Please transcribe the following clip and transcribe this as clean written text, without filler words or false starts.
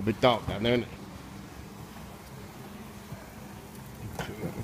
A bit dark down there, isn't it?